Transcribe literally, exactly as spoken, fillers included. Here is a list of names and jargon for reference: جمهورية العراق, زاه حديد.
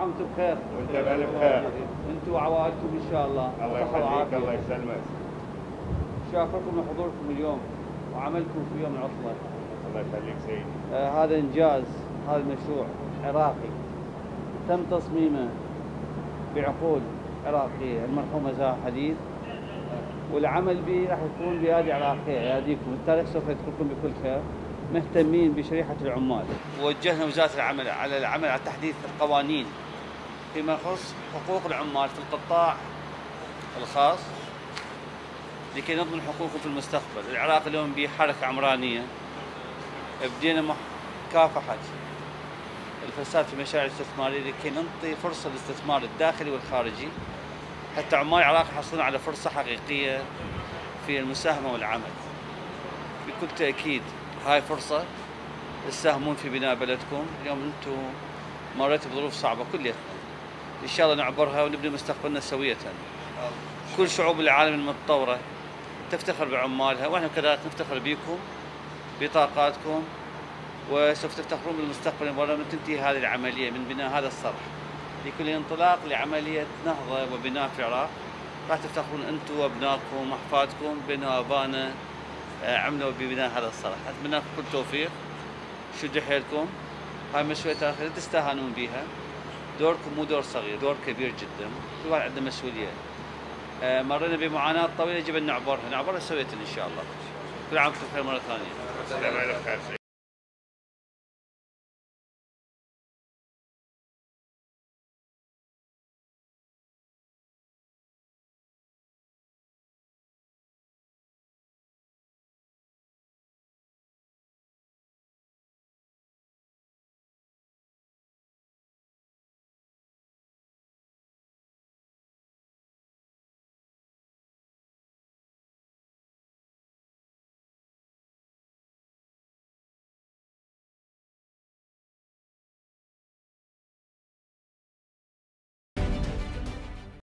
وانتم بخير. وانت بألف خير. انتم وعوائلكم ان شاء الله. الله يخليك الله يسلمك. شاكركم لحضوركم اليوم وعملكم في يوم العطلة. الله يخليك سيدي. آه هذا انجاز، هذا المشروع عراقي تم تصميمه بعقول عراقية، المرحومة زاه حديد، والعمل به راح يكون بأيادي عراقية. يهديكم التاريخ سوف يدخلكم بكل خير. مهتمين بشريحة العمال. وجهنا وزارة العمل على العمل على تحديث القوانين فيما يخص حقوق العمال في القطاع الخاص لكي نضمن حقوقهم في المستقبل. العراق اليوم بحركة عمرانية، بدينا مكافحة الفساد في المشاريع الاستثمارية لكي ننطي فرصة للاستثمار الداخلي والخارجي حتى عمال العراق يحصلون على فرصة حقيقية في المساهمة والعمل. بكل تأكيد هاي فرصة تساهمون في بناء بلدكم. اليوم انتم مريتوا بظروف صعبة كلها، ان شاء الله نعبرها ونبني مستقبلنا سوية. كل شعوب العالم المتطورة تفتخر بعمالها، واحنا كذلك نفتخر بكم بطاقاتكم، وسوف تفتخرون بالمستقبل المبارك من تنتهي هذه العملية من بناء هذا الصرح. لكل انطلاق لعملية نهضة وبناء في العراق راح تفتخرون انتم وابنائكم واحفادكم بين ابائنا عملوا ببناء هذا الصرح. اتمنى لكم كل توفيق، شدوا حيلكم، هاي مشروعية تاريخية لا تستهانون بها. دوركم مو دور صغير، دور كبير جدا، كل واحد عنده مسؤولية. آه مرينا بمعاناة طويلة يجب ان نعبرها، نعبرها سوية ان شاء الله. كل عام وانتم بخير مرة ثانية.